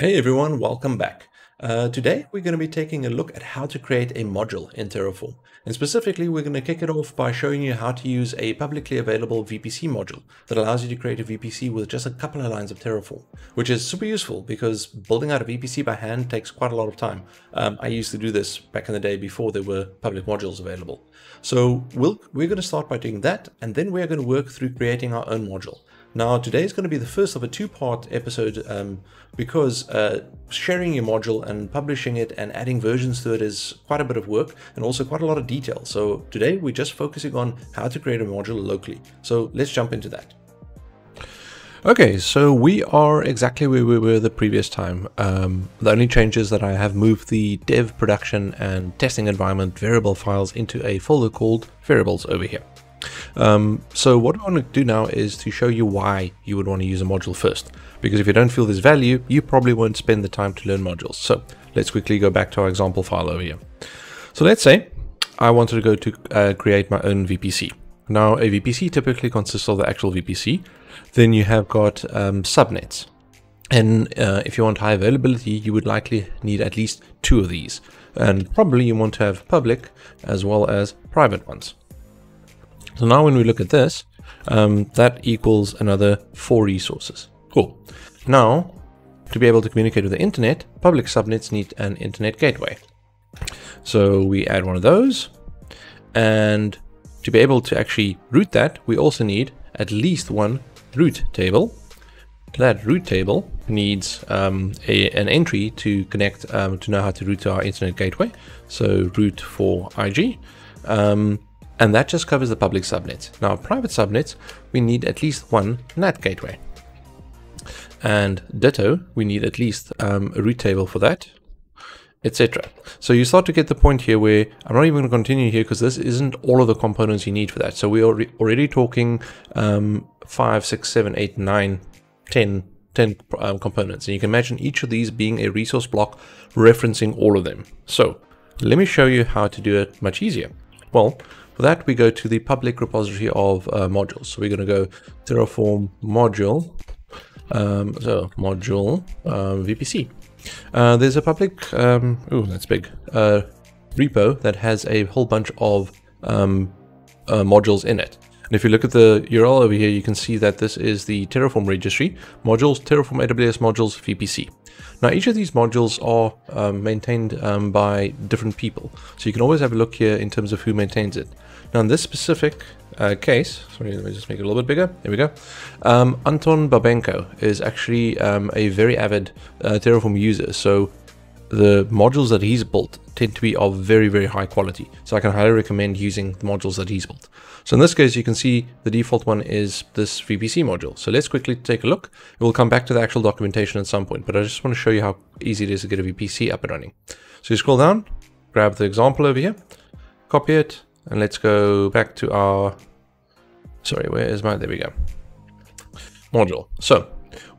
Hey everyone, welcome back. Today we're going to be taking a look at how to create a module in Terraform. And specifically, we're going to kick it off by showing you how to use a publicly available VPC module that allows you to create a VPC with just a couple of lines of Terraform, which is super useful because building out a VPC by hand takes quite a lot of time. I used to do this back in the day before there were public modules available. So we're going to start by doing that, and then we're going to work through creating our own module. Now, today is going to be the first of a two-part episode because sharing your module and publishing it and adding versions to it is quite a bit of work and also quite a lot of detail. So today we're just focusing on how to create a module locally. So let's jump into that. Okay, so we are exactly where we were the previous time. The only change is that I have moved the dev, production and testing environment variable files into a folder called variables over here. So what I want to do now is to show you why you would want to use a module first, because if you don't feel there's value, you probably won't spend the time to learn modules. So let's quickly go back to our example file over here. So let's say I wanted to go to create my own VPC. Now a VPC typically consists of the actual VPC. Then you have got subnets. And if you want high availability, you would likely need at least two of these. And probably you want to have public as well as private ones. So now when we look at this, that equals another 4 resources. Cool. Now, to be able to communicate with the internet, public subnets need an internet gateway. So we add one of those. And to be able to actually route that, we also need at least one route table. That route table needs an entry to connect, to know how to route to our internet gateway. So route for IG. And that just covers the public subnets. Now, private subnets, we need at least one NAT gateway. And ditto, we need at least a route table for that, etc. So you start to get the point here where I'm not even going to continue here because this isn't all of the components you need for that. So we are already talking 5, 6, 7, 8, 9, 10 components. And you can imagine each of these being a resource block referencing all of them. So let me show you how to do it much easier. Well, for that, we go to the public repository of modules. So we're going to go Terraform module, VPC. There's a public, repo that has a whole bunch of modules in it. And if you look at the URL over here, you can see that this is the Terraform registry, modules, Terraform AWS modules, VPC. Now, each of these modules are maintained by different people. So you can always have a look here in terms of who maintains it. Now, in this specific case, sorry, let me just make it a little bit bigger. There we go. Anton Babenko is actually a very avid Terraform user. So the modules that he's built tend to be of very, very high quality. So I can highly recommend using the modules that he's built. So in this case, you can see the default one is this VPC module. So let's quickly take a look. We'll come back to the actual documentation at some point, but I just want to show you how easy it is to get a VPC up and running. So you scroll down, grab the example over here, copy it, and let's go back to our, sorry, where is my, there we go, module. So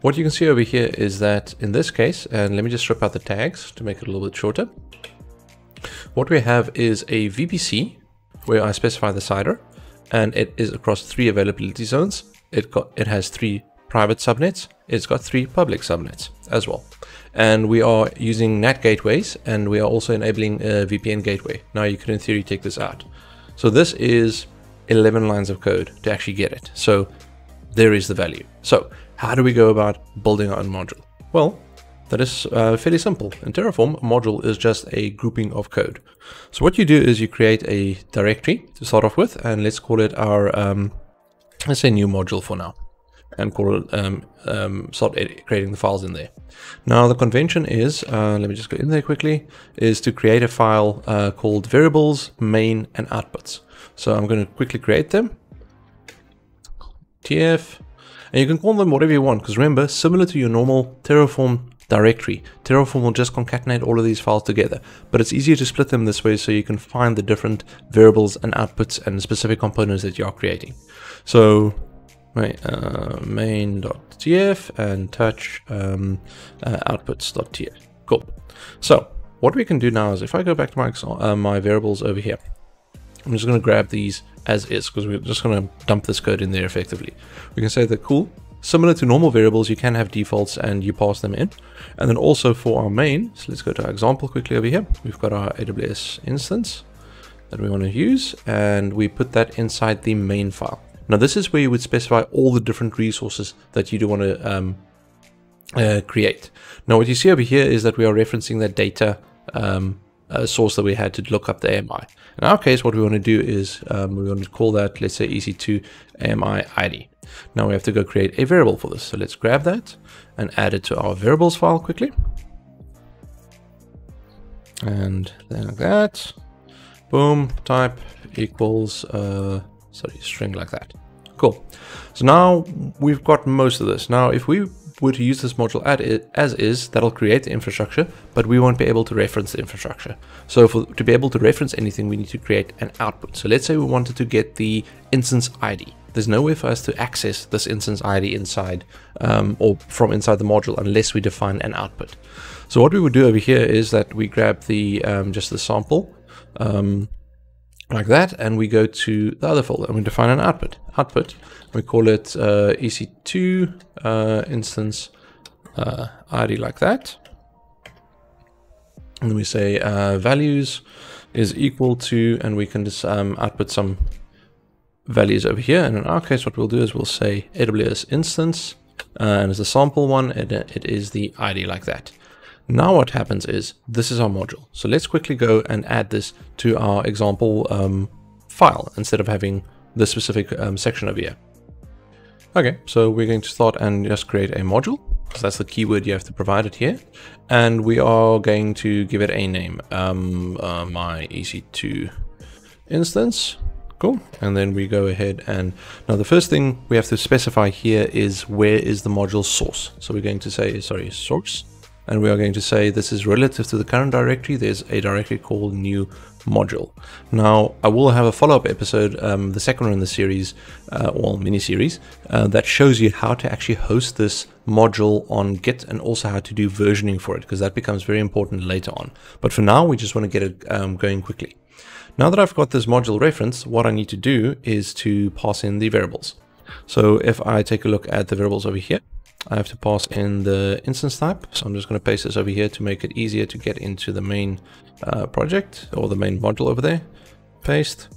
what you can see over here is that in this case, and let me just strip out the tags to make it a little bit shorter. What we have is a VPC where I specify the CIDR, and it is across 3 availability zones. It has 3 private subnets. It's got 3 public subnets as well. And we are using NAT gateways, and we are also enabling a VPN gateway. Now you can in theory take this out. So this is 11 lines of code to actually get it. So there is the value. So how do we go about building our own module? Well, that is fairly simple. In Terraform, a module is just a grouping of code. So what you do is you create a directory to start off with, and let's call it our, let's say new module for now, and call it, start creating the files in there. Now the convention is, let me just go in there quickly, is to create a file called variables, main, and outputs. So I'm going to quickly create them. TF, and you can call them whatever you want, because remember, similar to your normal Terraform directory, Terraform will just concatenate all of these files together, but it's easier to split them this way so you can find the different variables and outputs and specific components that you are creating. So main.tf and touch outputs.tf. Cool. So what we can do now is if I go back to my, my variables over here, I'm just going to grab these as is because we're just going to dump this code in there effectively. We can say that cool, Similar to normal variables, you can have defaults and you pass them in. And then also for our main, so let's go to our example quickly over here. We've got our AWS instance that we want to use, and we put that inside the main file. Now this is where you would specify all the different resources that you do want to create. Now what you see over here is that we are referencing that data source that we had to look up the AMI. In our case, what we want to do is we want to call that, let's say, EC2 AMI ID. Now we have to go create a variable for this. So let's grab that and add it to our variables file quickly. And then like that, boom, type equals, string like that. Cool. So now we've got most of this. Now, if we were to use this module as is, that'll create the infrastructure, but we won't be able to reference the infrastructure. So to be able to reference anything, we need to create an output. So let's say we wanted to get the instance ID. There's no way for us to access this instance ID inside or from inside the module unless we define an output. So what we would do over here is that we grab the just the sample like that, and we go to the other folder and we define an output. We call it EC2 instance ID like that, and we say values is equal to, and we can just output some values over here. And in our case, what we'll do is we'll say AWS instance, and as a sample one, it is the ID like that. Now what happens is this is our module. So let's quickly go and add this to our example file instead of having this specific section over here. Okay, so we're going to start and just create a module. So that's the keyword you have to provide it here. And we are going to give it a name, my EC2 instance. Cool. And then we go ahead and now the first thing we have to specify here is where is the module source. So we're going to say, source. And we are going to say this is relative to the current directory. There's a directory called new module. Now I will have a follow-up episode, the second one in the series, or mini-series, that shows you how to actually host this module on Git and also how to do versioning for it, because that becomes very important later on. But for now, we just want to get it going quickly. Now that I've got this module reference, what I need to do is to pass in the variables. So if I take a look at the variables over here, I have to pass in the instance type. So I'm just going to paste this over here to make it easier to get into the main project or the main module over there. Paste.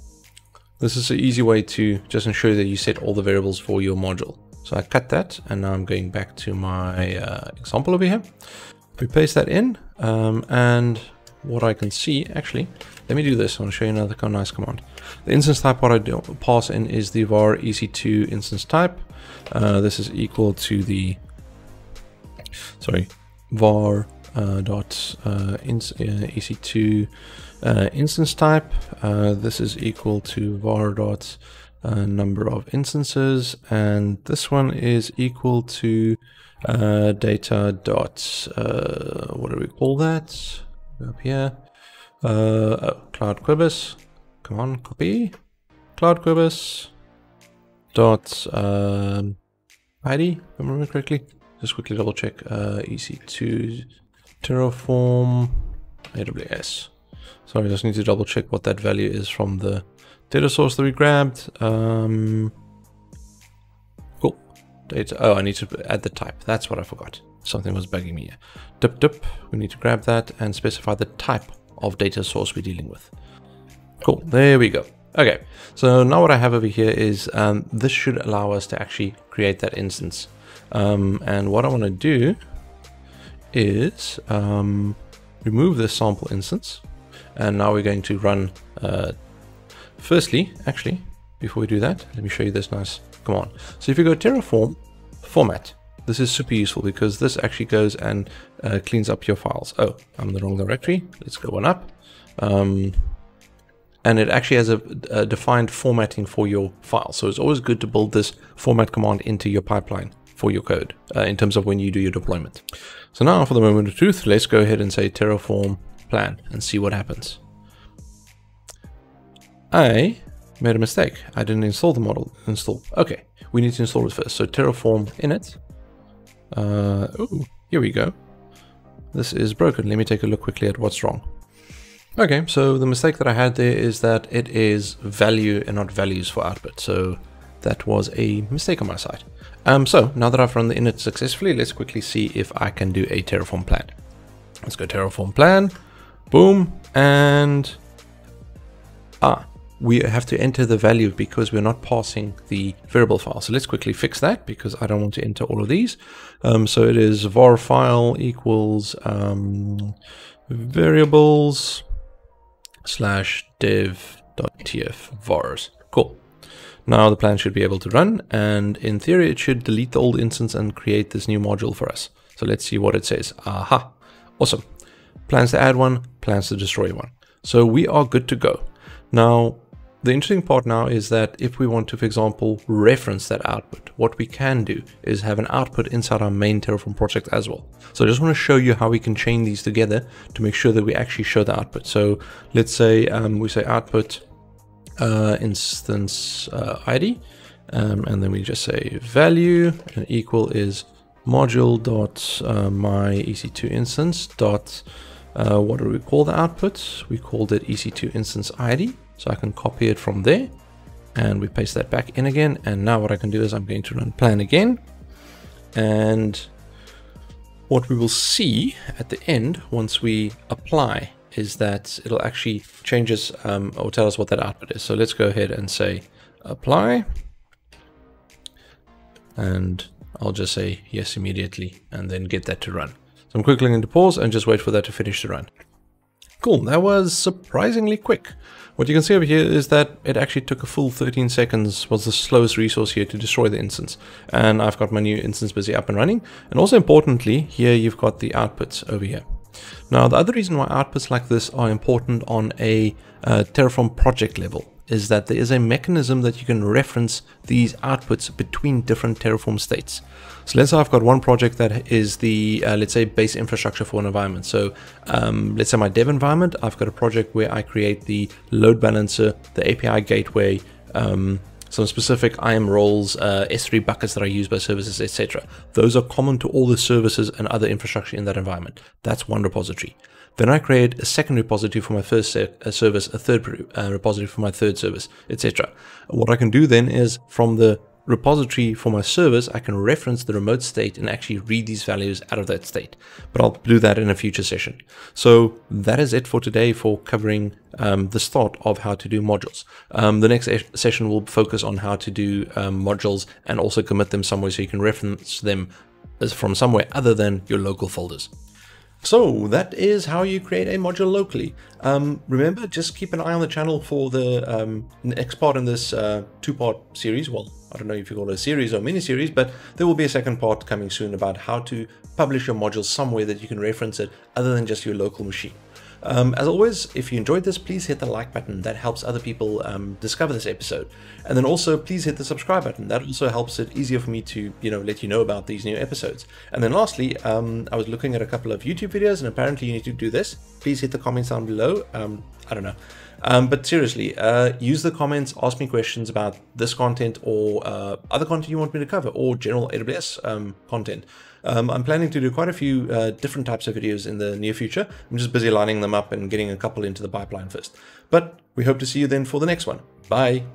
This is an easy way to just ensure that you set all the variables for your module. So I cut that, and now I'm going back to my example over here. We paste that in, and what I can see, actually, let me do this. I want to show you another nice command. The instance type, what I do pass in is the var EC2 instance type. This is equal to the, var dot EC2 instance type. This is equal to var dot number of instances. And this one is equal to data dot, what do we call that? Up here, Cloud Quibus, come on, copy, Cloud Quibus dot ID, if I remember correctly, just quickly double check, EC2 Terraform AWS. Sorry, I just need to double check what that value is from the data source that we grabbed. Cool, data, oh, I need to add the type, that's what I forgot. Something was bugging me here. We need to grab that and specify the type of data source we're dealing with. Cool, there we go. Okay, so now what I have over here is this should allow us to actually create that instance. And what I want to do is remove this sample instance. And now we're going to run, actually, before we do that, let me show you this nice command. So if you go Terraform, format. This is super useful because this actually goes and cleans up your files. Oh, I'm in the wrong directory. Let's go one up. And it actually has a defined formatting for your file. So it's always good to build this format command into your pipeline for your code in terms of when you do your deployment. So now for the moment of truth, let's go ahead and say Terraform plan and see what happens. I made a mistake. I didn't install the model. Install. Okay, we need to install it first. So Terraform init. Oh, here we go. This is broken. Let me take a look quickly at what's wrong. Okay, so the mistake that I had there is that it is value and not values for output. So that was a mistake on my side. So now that I've run the init successfully, let's quickly see if I can do a Terraform plan. Let's go Terraform plan, boom, and we have to enter the value because we're not passing the variable file. So let's quickly fix that because I don't want to enter all of these. So it is var file equals variables / dev.tf vars. Cool. Now the plan should be able to run, and in theory it should delete the old instance and create this new module for us. So let's see what it says. Aha, awesome. Plans to add one, plans to destroy one. So we are good to go. Now, the interesting part now is that if we want to, for example, reference that output, what we can do is have an output inside our main Terraform project as well. So I just want to show you how we can chain these together to make sure that we actually show the output. So let's say we say output instance ID, and then we just say value and equal is module dot my EC2 instance dot what do we call the output? We called it EC2 instance ID. So I can copy it from there and we paste that back in again. And now what I can do is I'm going to run plan again. And what we will see at the end, once we apply, is that it'll actually change us or tell us what that output is. So let's go ahead and say apply. And I'll just say yes immediately and then get that to run. So I'm quickly going to pause and just wait for that to finish the run. Cool, that was surprisingly quick. What you can see over here is that it actually took a full 13 seconds, was the slowest resource here to destroy the instance. And I've got my new instance busy up and running. And also importantly, here you've got the outputs over here. Now, the other reason why outputs like this are important on a Terraform project level is that there is a mechanism that you can reference these outputs between different Terraform states. So let's say I've got one project that is the, let's say, base infrastructure for an environment. So let's say my dev environment, I've got a project where I create the load balancer, the API gateway, some specific IAM roles, S3 buckets that are used by services, etc. Those are common to all the services and other infrastructure in that environment. That's one repository. Then I create a second repository for my first service, a third repository for my third service, etc. What I can do then is from the repository for my service, I can reference the remote state and actually read these values out of that state. But I'll do that in a future session. So that is it for today for covering the start of how to do modules. The next session will focus on how to do modules and also commit them somewhere so you can reference them from somewhere other than your local folders. So that is how you create a module locally. Remember, just keep an eye on the channel for the next part in this two-part series. Well, I don't know if you call it a series or mini-series, but there will be a second part coming soon about how to publish your module somewhere that you can reference it other than just your local machine. As always, if you enjoyed this, please hit the like button. That helps other people discover this episode. And then also, please hit the subscribe button. That also helps it easier for me to, let you know about these new episodes. And then lastly, I was looking at a couple of YouTube videos, and apparently you need to do this. Please hit the comments down below. I don't know. But seriously, use the comments, ask me questions about this content or other content you want me to cover or general AWS content. I'm planning to do quite a few different types of videos in the near future. I'm just busy lining them up and getting a couple into the pipeline first. But we hope to see you then for the next one. Bye.